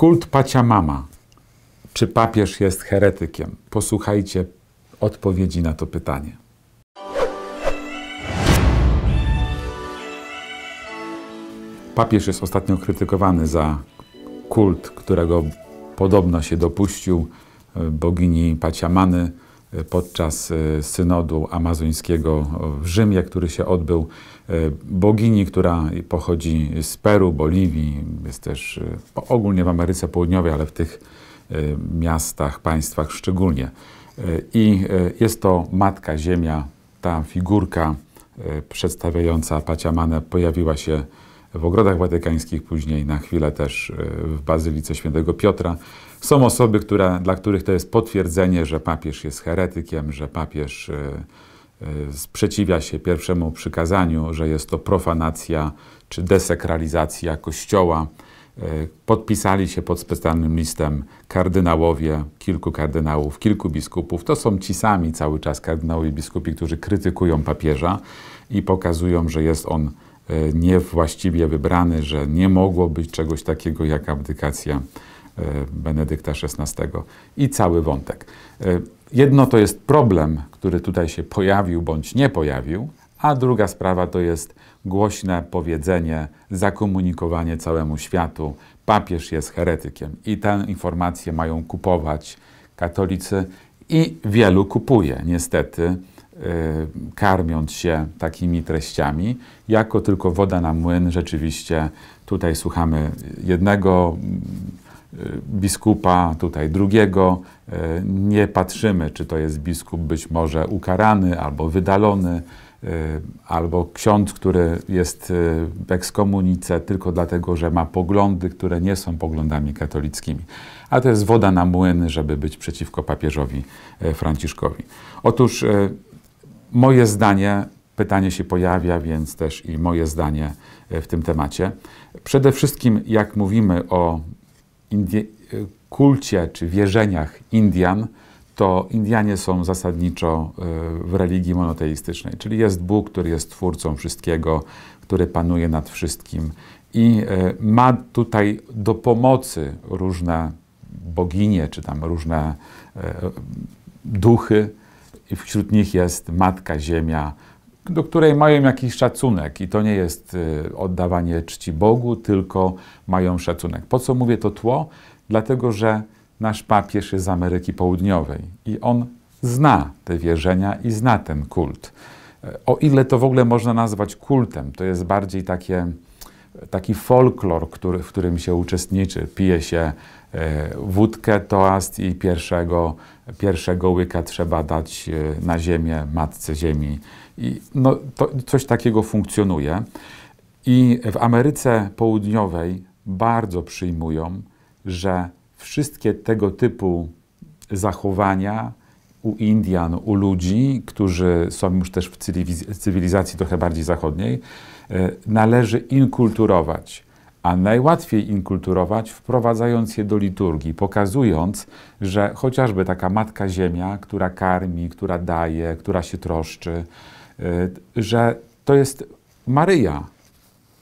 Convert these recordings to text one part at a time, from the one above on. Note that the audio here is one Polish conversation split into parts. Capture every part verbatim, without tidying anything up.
Kult Pachamama. Czy papież jest heretykiem? Posłuchajcie odpowiedzi na to pytanie. Papież jest ostatnio krytykowany za kult, którego podobno się dopuścił bogini Pachamamy podczas synodu amazońskiego w Rzymie, który się odbył. Bogini, która pochodzi z Peru, Boliwii, jest też ogólnie w Ameryce Południowej, ale w tych miastach, państwach szczególnie. I jest to Matka Ziemia, ta figurka przedstawiająca Pachamamę pojawiła się w ogrodach watykańskich, później na chwilę też w Bazylice Świętego Piotra. Są osoby, które, dla których to jest potwierdzenie, że papież jest heretykiem, że papież sprzeciwia się pierwszemu przykazaniu, że jest to profanacja czy desakralizacja Kościoła. Podpisali się pod specjalnym listem kardynałowie, kilku kardynałów, kilku biskupów. To są ci sami cały czas kardynałowie i biskupi, którzy krytykują papieża i pokazują, że jest on niewłaściwie wybrany, że nie mogło być czegoś takiego jak abdykacja Benedykta szesnastego i cały wątek. Jedno to jest problem, który tutaj się pojawił bądź nie pojawił, a druga sprawa to jest głośne powiedzenie, zakomunikowanie całemu światu, papież jest heretykiem i tę informację mają kupować katolicy i wielu kupuje niestety, karmiąc się takimi treściami, jako tylko woda na młyn. Rzeczywiście tutaj słuchamy jednego biskupa, tutaj drugiego. Nie patrzymy, czy to jest biskup być może ukarany, albo wydalony, albo ksiądz, który jest w ekskomunice tylko dlatego, że ma poglądy, które nie są poglądami katolickimi. A to jest woda na młyn, żeby być przeciwko papieżowi Franciszkowi. Otóż moje zdanie, pytanie się pojawia, więc też i moje zdanie w tym temacie. Przede wszystkim, jak mówimy o Indie- kulcie czy wierzeniach Indian, to Indianie są zasadniczo w religii monoteistycznej, czyli jest Bóg, który jest twórcą wszystkiego, który panuje nad wszystkim i ma tutaj do pomocy różne boginie, czy tam różne duchy, i wśród nich jest Matka Ziemia, do której mają jakiś szacunek. I to nie jest oddawanie czci Bogu, tylko mają szacunek. Po co mówię to tło? Dlatego, że nasz papież jest z Ameryki Południowej i on zna te wierzenia i zna ten kult. O ile to w ogóle można nazwać kultem, to jest bardziej takie, taki folklor, który, w którym się uczestniczy. Pije się wódkę, toast i pierwszego, pierwszego łyka trzeba dać na ziemię, Matce Ziemi. I no, to, coś takiego funkcjonuje. I w Ameryce Południowej bardzo przyjmują, że wszystkie tego typu zachowania u Indian, u ludzi, którzy są już też w cywilizacji trochę bardziej zachodniej, należy inkulturować. A najłatwiej inkulturować, wprowadzając je do liturgii, pokazując, że chociażby taka Matka Ziemia, która karmi, która daje, która się troszczy, że to jest Maryja.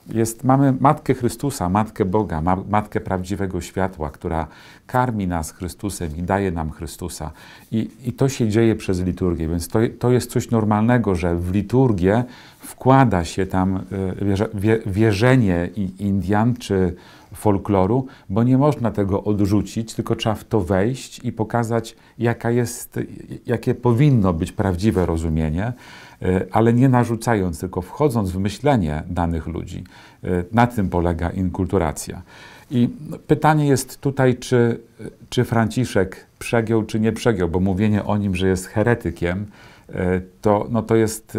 Jest, mamy Matkę Chrystusa, Matkę Boga, ma, Matkę Prawdziwego Światła, która karmi nas Chrystusem i daje nam Chrystusa. I, i to się dzieje przez liturgię, więc to, to jest coś normalnego, że w liturgię wkłada się tam wierze, wierzenie Indian czy folkloru, bo nie można tego odrzucić, tylko trzeba w to wejść i pokazać, jaka jest, jakie powinno być prawdziwe rozumienie, ale nie narzucając, tylko wchodząc w myślenie danych ludzi. Na tym polega inkulturacja. I pytanie jest tutaj, czy, czy Franciszek przegiął, czy nie przegiął, bo mówienie o nim, że jest heretykiem, to, no to jest,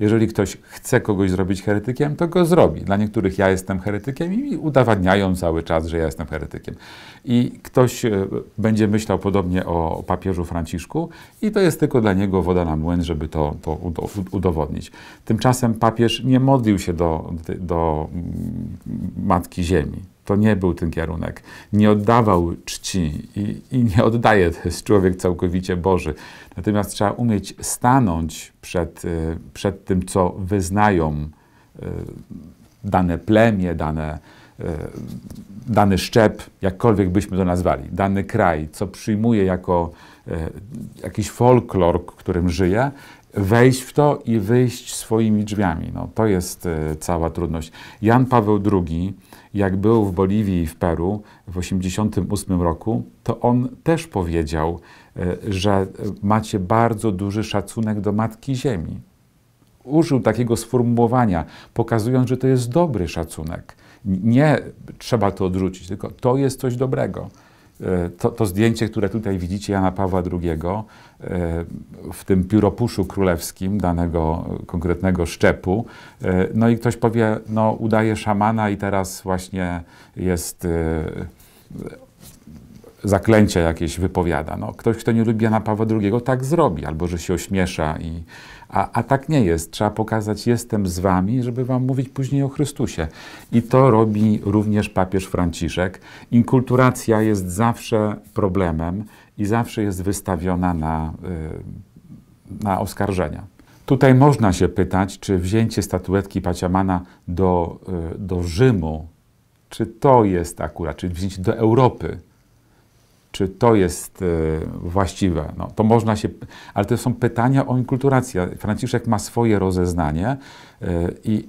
jeżeli ktoś chce kogoś zrobić heretykiem, to go zrobi. Dla niektórych ja jestem heretykiem i udowadniają cały czas, że ja jestem heretykiem. I ktoś będzie myślał podobnie o papieżu Franciszku i to jest tylko dla niego woda na młyn, żeby to, to udowodnić. Tymczasem papież nie modlił się do, do Matki Ziemi. To nie był ten kierunek. Nie oddawał czci i, i nie oddaje. To jest człowiek całkowicie Boży. Natomiast trzeba umieć stanąć przed, przed tym, co wyznają dane plemię, dane dany szczep, jakkolwiek byśmy to nazwali, dany kraj, co przyjmuje jako jakiś folklor, którym żyje, wejść w to i wyjść swoimi drzwiami. No, to jest cała trudność. Jan Paweł drugi, jak był w Boliwii i w Peru w tysiąc dziewięćset osiemdziesiątym ósmym roku, to on też powiedział, że macie bardzo duży szacunek do Matki Ziemi. Użył takiego sformułowania, pokazując, że to jest dobry szacunek. Nie trzeba to odrzucić, tylko to jest coś dobrego. To, to zdjęcie, które tutaj widzicie, Jana Pawła drugiego, w tym pióropuszu królewskim danego konkretnego szczepu, no i ktoś powie, no udaje szamana i teraz właśnie jest zaklęcie jakieś wypowiada. No, ktoś, kto nie lubi Jana Pawła drugiego, tak zrobi, albo że się ośmiesza. I, a, a tak nie jest. Trzeba pokazać, jestem z wami, żeby wam mówić później o Chrystusie. I to robi również papież Franciszek. Inkulturacja jest zawsze problemem i zawsze jest wystawiona na, na oskarżenia. Tutaj można się pytać, czy wzięcie statuetki Pachamama do, do Rzymu, czy to jest akurat, czy wzięcie do Europy, czy to jest y, właściwe. No, to można się, ale to są pytania o inkulturację. Franciszek ma swoje rozeznanie y,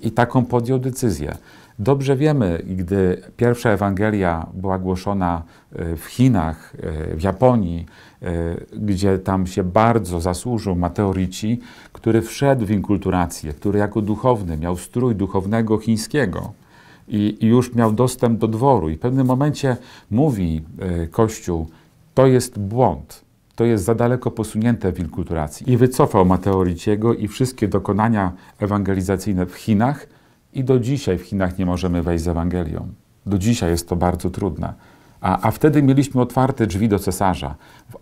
i taką podjął decyzję. Dobrze wiemy, gdy pierwsza Ewangelia była głoszona y, w Chinach, y, w Japonii, y, gdzie tam się bardzo zasłużył Matteo Ricci, który wszedł w inkulturację, który jako duchowny miał strój duchownego chińskiego. I, i już miał dostęp do dworu. I w pewnym momencie mówi y, Kościół, to jest błąd, to jest za daleko posunięte w inkulturacji. I wycofał Matteo Ricciego i wszystkie dokonania ewangelizacyjne w Chinach i do dzisiaj w Chinach nie możemy wejść z Ewangelią. Do dzisiaj jest to bardzo trudne. A, a wtedy mieliśmy otwarte drzwi do cesarza,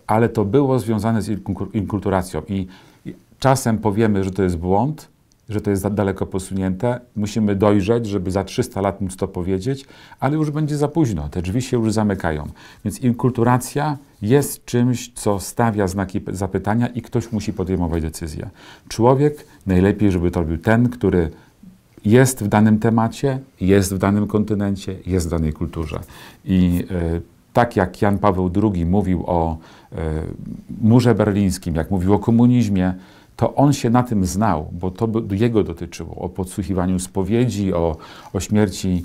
ale to było związane z inkulturacją. I, i czasem powiemy, że to jest błąd, że to jest za daleko posunięte. Musimy dojrzeć, żeby za trzysta lat móc to powiedzieć, ale już będzie za późno. Te drzwi się już zamykają. Więc inkulturacja jest czymś, co stawia znaki zapytania i ktoś musi podejmować decyzję. Człowiek najlepiej, żeby to robił ten, który jest w danym temacie, jest w danym kontynencie, jest w danej kulturze. I yy, tak jak Jan Paweł drugi mówił o yy, murze berlińskim, jak mówił o komunizmie, to on się na tym znał, bo to jego dotyczyło, o podsłuchiwaniu spowiedzi, o, o śmierci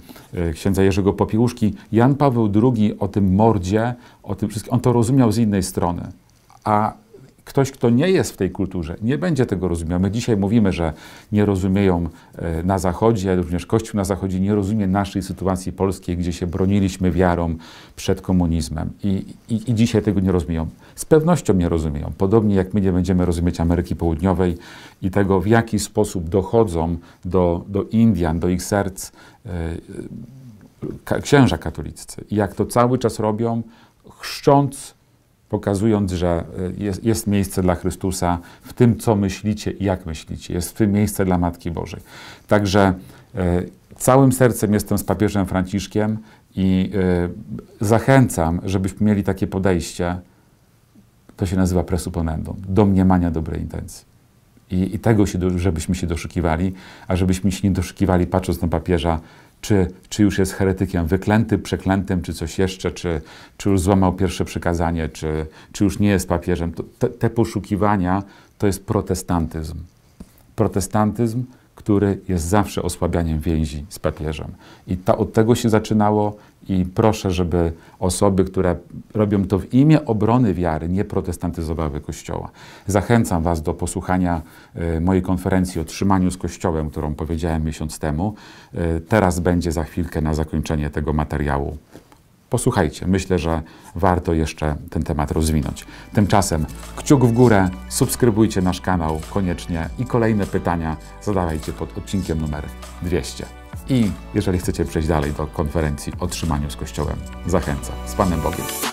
księdza Jerzego Popiełuszki. Jan Paweł drugi o tym mordzie, o tym wszystkim, on to rozumiał z innej strony. A ktoś, kto nie jest w tej kulturze, nie będzie tego rozumiał. My dzisiaj mówimy, że nie rozumieją na Zachodzie, również Kościół na Zachodzie nie rozumie naszej sytuacji polskiej, gdzie się broniliśmy wiarą przed komunizmem. I, i, i dzisiaj tego nie rozumieją. Z pewnością nie rozumieją. Podobnie jak my nie będziemy rozumieć Ameryki Południowej i tego, w jaki sposób dochodzą do, do Indian, do ich serc yy, księża katoliccy. I jak to cały czas robią, chrzcząc, pokazując, że jest, jest miejsce dla Chrystusa w tym, co myślicie i jak myślicie. Jest w tym miejsce dla Matki Bożej. Także e, całym sercem jestem z papieżem Franciszkiem i e, zachęcam, żebyśmy mieli takie podejście, to się nazywa presuponendum, domniemania dobrej intencji. I, i tego, się do, żebyśmy się doszukiwali, a żebyśmy się nie doszukiwali, patrząc na papieża, Czy, czy już jest heretykiem wyklęty, przeklętym, czy coś jeszcze, czy, czy już złamał pierwsze przykazanie, czy, czy już nie jest papieżem. To, te, te poszukiwania to jest protestantyzm. Protestantyzm, który jest zawsze osłabianiem więzi z papieżem. I ta, od tego się zaczynało i proszę, żeby osoby, które robią to w imię obrony wiary, nie protestantyzowały Kościoła. Zachęcam was do posłuchania y, mojej konferencji o trzymaniu z Kościołem, którą powiedziałem miesiąc temu. Y, teraz będzie za chwilkę na zakończenie tego materiału. Posłuchajcie, myślę, że warto jeszcze ten temat rozwinąć. Tymczasem kciuk w górę, subskrybujcie nasz kanał koniecznie i kolejne pytania zadawajcie pod odcinkiem numer dwieście. I jeżeli chcecie przejść dalej do konferencji o trzymaniu z Kościołem, zachęcam. Z Panem Bogiem.